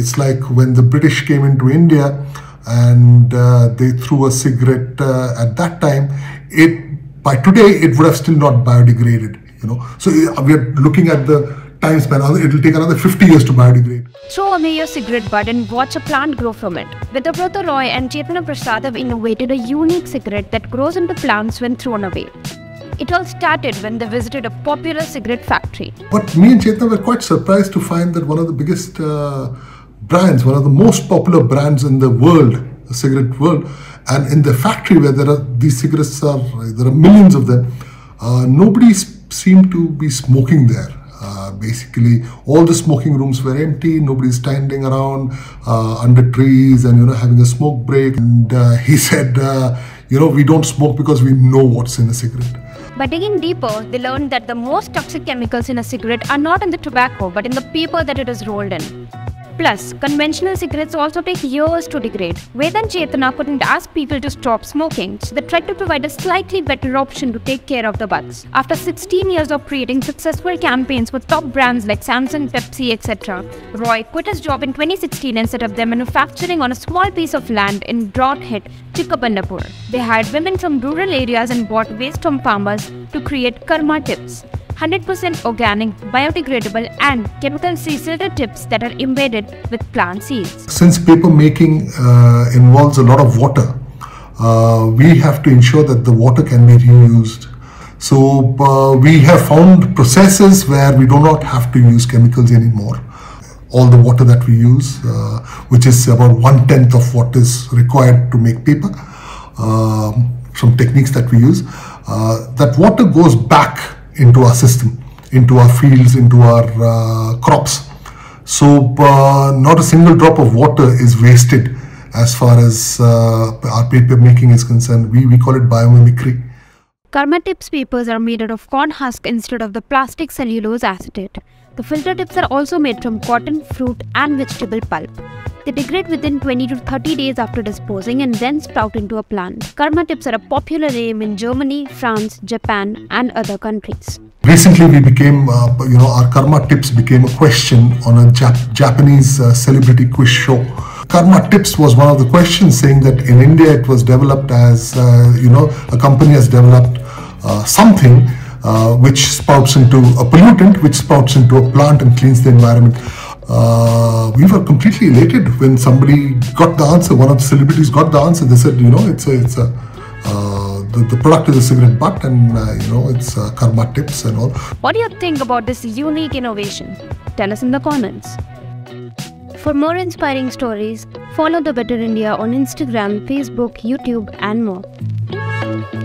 It's like when the British came into India and they threw a cigarette at that time, by today it would have still not biodegraded, you know. So we are looking at the time span. It will take another 50 years to biodegrade. Throw away your cigarette butt and watch a plant grow from it. Vedobroto Roy and Chetan Prasad have innovated a unique cigarette that grows into plants when thrown away. It all started when they visited a popular cigarette factory. But me and Chetan were quite surprised to find that one of the biggest brands, one of the most popular brands in the world, the cigarette world, and in the factory where there are these cigarettes, there are millions of them, nobody seemed to be smoking there. Basically, all the smoking rooms were empty. Nobody's standing around under trees and, you know, having a smoke break. And he said, you know, we don't smoke because we know what's in a cigarette. By digging deeper, they learned that the most toxic chemicals in a cigarette are not in the tobacco, but in the paper that it is rolled in. Plus, conventional cigarettes also take years to degrade. Ved and Chetana couldn't ask people to stop smoking, so they tried to provide a slightly better option to take care of the butts. After 16 years of creating successful campaigns with top brands like Samsung, Pepsi, etc., Roy quit his job in 2016 and set up their manufacturing on a small piece of land in drought-hit Chikabandapur. They hired women from rural areas and bought waste from farmers to create Karma Tips, 100% organic, biodegradable and chemical-free silver tips that are embedded with plant seeds. Since paper making involves a lot of water, we have to ensure that the water can be reused. So we have found processes where we do not have to use chemicals anymore. All the water that we use, which is about 1/10 of what is required to make paper, some techniques that we use, that water goes back into our system, into our fields, into our crops. So not a single drop of water is wasted as far as our paper making is concerned. We call it biomimicry. Karma Tips papers are made out of corn husk instead of the plastic cellulose acetate. The filter tips are also made from cotton, fruit and vegetable pulp. They degrade within 20 to 30 days after disposing and then sprout into a plant. Karma tips are a popular name in Germany, France, Japan and other countries. Recently we became, you know, our Karma Tips became a question on a Japanese celebrity quiz show. Karma Tips was one of the questions, saying that in India it was developed as, you know, a company has developed something which sprouts into a pollutant, which sprouts into a plant and cleans the environment. We were completely elated when somebody got the answer. One of the celebrities got the answer. They said, you know, the product is a cigarette butt, and you know, it's Karma Tips and all. What do you think about this unique innovation? Tell us in the comments. For more inspiring stories, follow The Better India on Instagram, Facebook, YouTube and more.